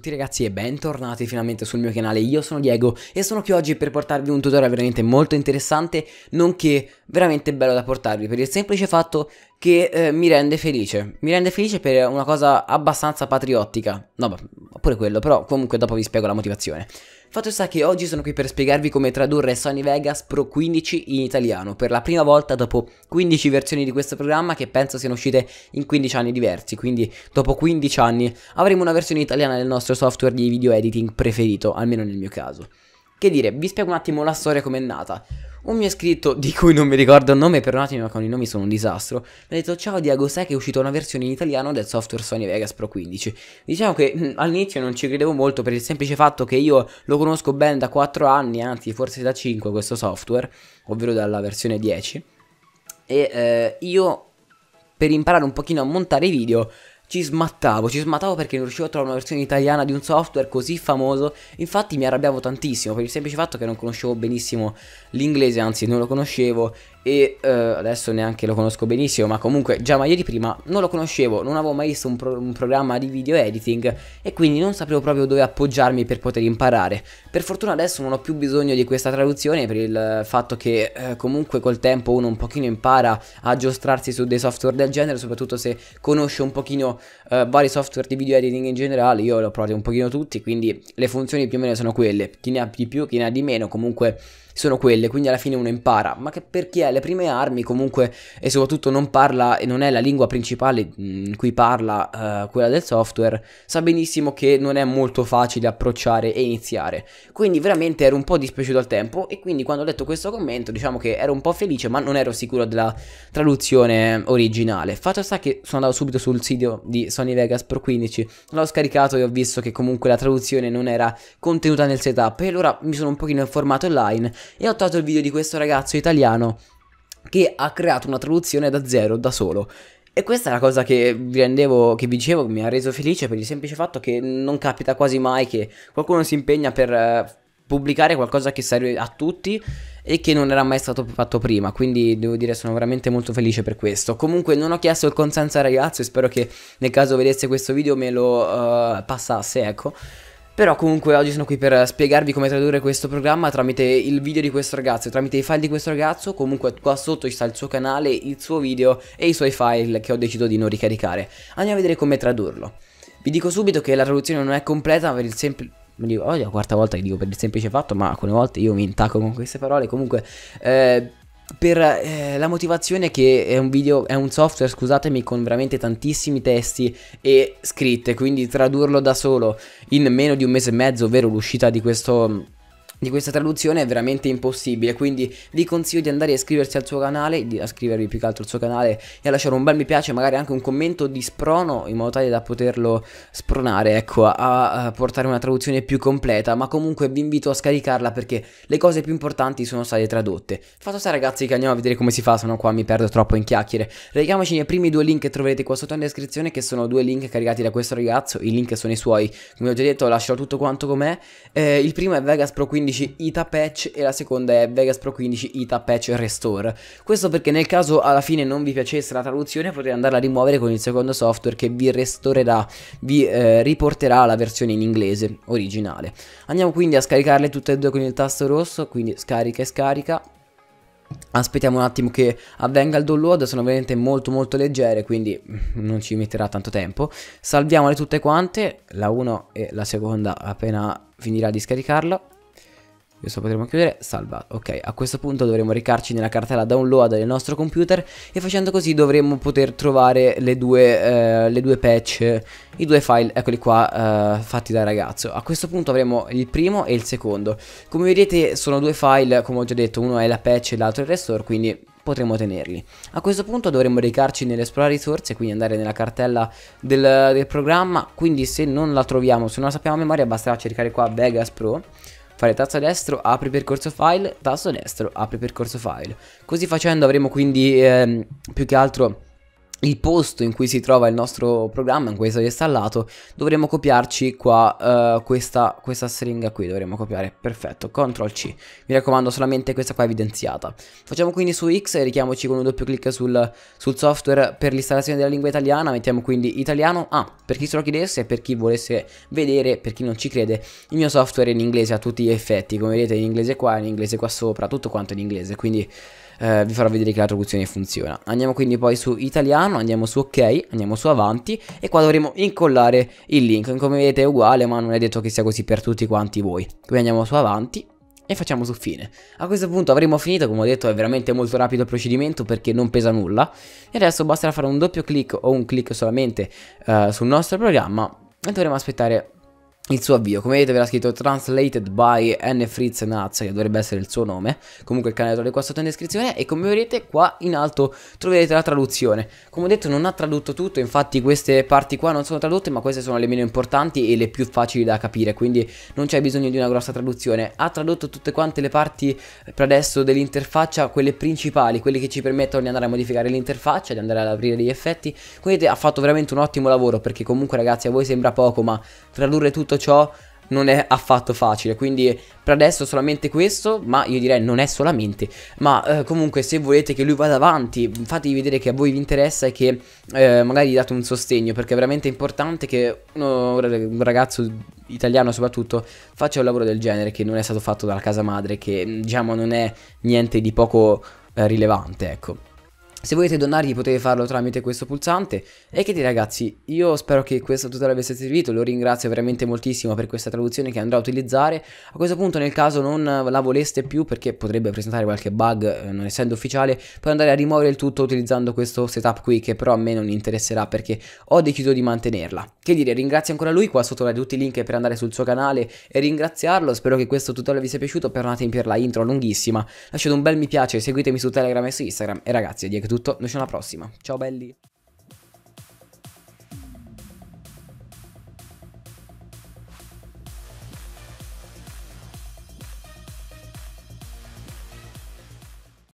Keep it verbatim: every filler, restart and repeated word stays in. tutti ragazzi e bentornati finalmente sul mio canale. Io sono Diego e sono qui oggi per portarvi un tutorial veramente molto interessante, nonché veramente bello da portarvi per il semplice fatto che eh, mi rende felice. Mi rende felice per una cosa abbastanza patriottica. No, pure quello, però comunque dopo vi spiego la motivazione. Fatto sta che oggi sono qui per spiegarvi come tradurre Sony Vegas Pro quindici in italiano per la prima volta dopo quindici versioni di questo programma, che penso siano uscite in quindici anni diversi. Quindi dopo quindici anni avremo una versione italiana del nostro software di video editing preferito, almeno nel mio caso. Che dire, vi spiego un attimo la storia com'è nata. Un mio iscritto, di cui non mi ricordo il nome, per un attimo con i nomi sono un disastro, mi ha detto: ciao Diego, sai che è uscita una versione in italiano del software Sony Vegas Pro quindici. Diciamo che all'inizio non ci credevo molto, per il semplice fatto che io lo conosco ben da quattro anni, anzi forse da cinque questo software, ovvero dalla versione dieci. E eh, io per imparare un pochino a montare i video Ci smattavo, ci smattavo perché non riuscivo a trovare una versione italiana di un software così famoso. Infatti mi arrabbiavo tantissimo per il semplice fatto che non conoscevo benissimo l'inglese, anzi non lo conoscevo e eh, adesso neanche lo conosco benissimo, ma comunque già meglio di prima non lo conoscevo, non avevo mai visto un, pro un programma di video editing e quindi non sapevo proprio dove appoggiarmi per poter imparare. Per fortuna adesso non ho più bisogno di questa traduzione, per il fatto che eh, comunque col tempo uno un pochino impara a aggiustarsi su dei software del genere, soprattutto se conosce un pochino Uh, vari software di video editing in generale. Io l'ho provato un pochino tutti, quindi le funzioni più o meno sono quelle, chi ne ha di più, chi ne ha di meno, comunque sono quelle, quindi alla fine uno impara. Ma che per chi ha le prime armi comunque, e soprattutto non parla e non è la lingua principale in cui parla uh, quella del software, sa benissimo che non è molto facile approcciare e iniziare. Quindi veramente ero un po' dispiaciuto al tempo e quindi quando ho letto questo commento diciamo che ero un po' felice, ma non ero sicuro della traduzione originale. Fatto sta che sono andato subito sul sito di Sony Vegas Pro quindici, l'ho scaricato e ho visto che comunque la traduzione non era contenuta nel setup, e allora mi sono un pochino informato online e ho trovato il video di questo ragazzo italiano che ha creato una traduzione da zero, da solo. E questa è la cosa che vi rendevo, che vi dicevo, che mi ha reso felice, per il semplice fatto che non capita quasi mai che qualcuno si impegna per eh, pubblicare qualcosa che serve a tutti e che non era mai stato fatto prima. Quindi devo dire sono veramente molto felice per questo. Comunque non ho chiesto il consenso al ragazzo e spero che nel caso vedesse questo video me lo uh, passasse, ecco. Però comunque oggi sono qui per spiegarvi come tradurre questo programma tramite il video di questo ragazzo, tramite i file di questo ragazzo. Comunque qua sotto ci sta il suo canale, il suo video e i suoi file che ho deciso di non ricaricare. Andiamo a vedere come tradurlo. Vi dico subito che la traduzione non è completa per il semplice... Mi dico, oh, è la quarta volta che dico per il semplice fatto, ma alcune volte io mi intacco con queste parole. Comunque... Eh... Per eh, la motivazione che è un video, è un software, scusatemi, con veramente tantissimi testi e scritte, quindi tradurlo da solo in meno di un mese e mezzo, ovvero l'uscita di questo... di questa traduzione, è veramente impossibile. Quindi vi consiglio di andare a iscriversi al suo canale, di iscrivervi più che altro al suo canale e a lasciare un bel mi piace, magari anche un commento di sprono, in modo tale da poterlo spronare, ecco, a, a portare una traduzione più completa. Ma comunque vi invito a scaricarla perché le cose più importanti sono state tradotte. Fatto sta ragazzi che andiamo a vedere come si fa, se no qua mi perdo troppo in chiacchiere. Leghiamoci nei primi due link che troverete qua sotto in descrizione, che sono due link caricati da questo ragazzo. I link sono i suoi, come ho già detto, lascerò tutto quanto com'è. eh, Il primo è Vegas Pro quindici Ita Patch e la seconda è Vegas Pro quindici Ita Patch Restore. Questo perché nel caso alla fine non vi piacesse la traduzione potete andarla a rimuovere con il secondo software che vi restorerà, vi eh, riporterà la versione in inglese originale. Andiamo quindi a scaricarle tutte e due con il tasto rosso, quindi scarica e scarica. Aspettiamo un attimo che avvenga il download, sono veramente molto molto leggere, quindi non ci metterà tanto tempo. Salviamole tutte quante, la uno e la seconda appena finirà di scaricarla. Adesso potremo chiudere, salva. Ok, a questo punto dovremo recarci nella cartella download del nostro computer e facendo così dovremmo poter trovare le due, eh, le due patch, i due file, eccoli qua, eh, fatti dal ragazzo. A questo punto avremo il primo e il secondo. Come vedete sono due file, come ho già detto, uno è la patch e l'altro è il restore, quindi potremo tenerli. A questo punto dovremmo recarci nell'esplorare risorse, quindi andare nella cartella del, del programma. Quindi se non la troviamo, se non la sappiamo a memoria, basterà cercare qua Vegas Pro, fare tasto destro, apri percorso file, tasto destro, apri percorso file. Così facendo avremo quindi ehm, più che altro il posto in cui si trova il nostro programma, in cui è stato installato, dovremo copiarci qua uh, questa, questa stringa qui, dovremmo copiare, perfetto, control C, mi raccomando solamente questa qua evidenziata. Facciamo quindi su X e richiamoci con un doppio clic sul, sul software per l'installazione della lingua italiana, mettiamo quindi italiano, ah, per chi se lo chiedesse e per chi volesse vedere, per chi non ci crede, il mio software è in inglese a tutti gli effetti, come vedete in inglese qua, in inglese qua sopra, tutto quanto in inglese, quindi... Uh, vi farò vedere che la traduzione funziona. Andiamo quindi poi su italiano, andiamo su ok, andiamo su avanti e qua dovremo incollare il link. Come vedete è uguale, ma non è detto che sia così per tutti quanti voi. Quindi andiamo su avanti e facciamo su fine. A questo punto avremo finito, come ho detto è veramente molto rapido il procedimento perché non pesa nulla. E adesso basterà fare un doppio clic o un clic solamente uh, sul nostro programma e dovremo aspettare il suo avvio. Come vedete verrà scritto Translated by N. Fritz Naz, che dovrebbe essere il suo nome. Comunque il canale lo trovate qua sotto in descrizione e come vedete qua in alto troverete la traduzione. Come ho detto non ha tradotto tutto, infatti queste parti qua non sono tradotte, ma queste sono le meno importanti e le più facili da capire, quindi non c'è bisogno di una grossa traduzione. Ha tradotto tutte quante le parti per adesso dell'interfaccia, quelle principali, quelle che ci permettono di andare a modificare l'interfaccia, di andare ad aprire degli effetti. Quindi ha fatto veramente un ottimo lavoro, perché comunque ragazzi a voi sembra poco, ma tradurre tutto ciò non è affatto facile, quindi per adesso solamente questo, ma io direi non è solamente, ma eh, comunque se volete che lui vada avanti fatevi vedere che a voi vi interessa e che eh, magari gli date un sostegno, perché è veramente importante che uno, un ragazzo italiano soprattutto faccia un lavoro del genere che non è stato fatto dalla casa madre, che diciamo non è niente di poco eh, rilevante, ecco. Se volete donargli potete farlo tramite questo pulsante. E che dire ragazzi, io spero che questo tutorial vi sia servito, lo ringrazio veramente moltissimo per questa traduzione che andrò a utilizzare. A questo punto nel caso non la voleste più, perché potrebbe presentare qualche bug non essendo ufficiale, puoi andare a rimuovere il tutto utilizzando questo setup qui, che però a me non interesserà perché ho deciso di mantenerla. Che dire, ringrazio ancora lui, qua sotto tutti i link per andare sul suo canale e ringraziarlo. Spero che questo tutorial vi sia piaciuto, perdonatemi per la intro lunghissima, lasciate un bel mi piace, seguitemi su Telegram e su Instagram e ragazzi è tutto, noi ci vediamo alla prossima, ciao belli.